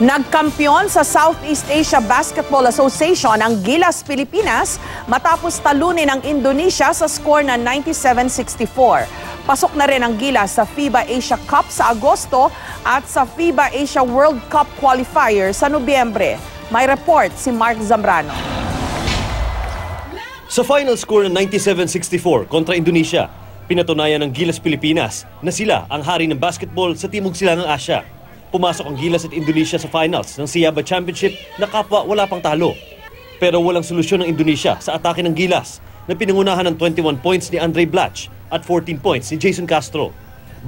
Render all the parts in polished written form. Nagkampiyon sa Southeast Asia Basketball Association ang Gilas Pilipinas matapos talunin ang Indonesia sa score na 97-64. Pasok na rin ang Gilas sa FIBA Asia Cup sa Agosto at sa FIBA Asia World Cup Qualifier sa Nobyembre. May report si Mark Zambrano. Sa final score na 97-64 kontra Indonesia, pinatunayan ng Gilas Pilipinas na sila ang hari ng basketball sa Timog Silangang Asya. Pumasok ang Gilas at Indonesia sa finals ng SEABA Championship na kapwa wala pang talo. Pero walang solusyon ng Indonesia sa atake ng Gilas na pinangunahan ng 21 points ni Andrei Blatche at 14 points ni Jason Castro.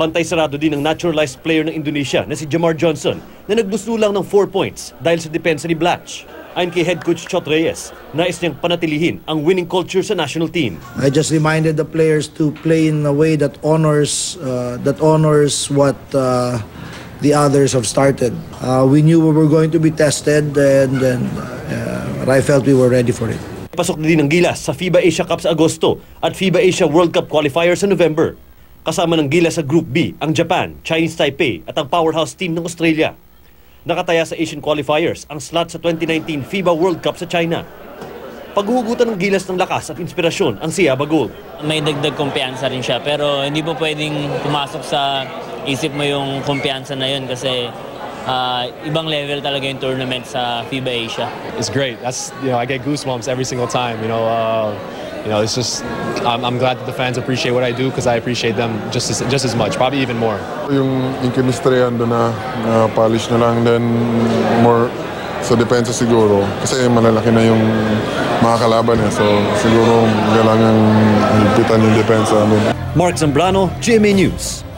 Bantay sarado din ang naturalized player ng Indonesia na si Jamar Johnson na nagbustulang ng 4 points dahil sa depensa ni Blatche. Ayon kay head coach Chot Reyes, nais niyang panatilihin ang winning culture sa national team. I just reminded the players to play in a way that honors what the others have started. We knew we were going to be tested and I felt we were ready for it. Pasok na din ng Gilas sa FIBA Asia Cup sa Agosto at FIBA Asia World Cup Qualifier sa November. Kasama ng Gilas sa Group B ang Japan, Chinese Taipei at ang powerhouse team ng Australia. Nakataya sa Asian Qualifiers ang slot sa 2019 FIBA World Cup sa China. Paghuhugutan ng Gilas ng lakas at inspirasyon ang si Yabagol. May dagdag kumpiyansa rin siya pero hindi po pwedeng pumasok sa isip mo yung kumpiyansa na yun kasi ibang level talaga yung tournament sa FIBA Asia. It's great. That's, you know, I get goosebumps every single time. You know, it's just I'm glad that the fans appreciate what I do because I appreciate them just as much, probably even more. Yung chemistry ando na polish na lang then more sa depensa siguro, kasi malalaki na yung mga kalaban eh. So siguro kailangan pitan yung depensa. Mark Zambrano, GMA News.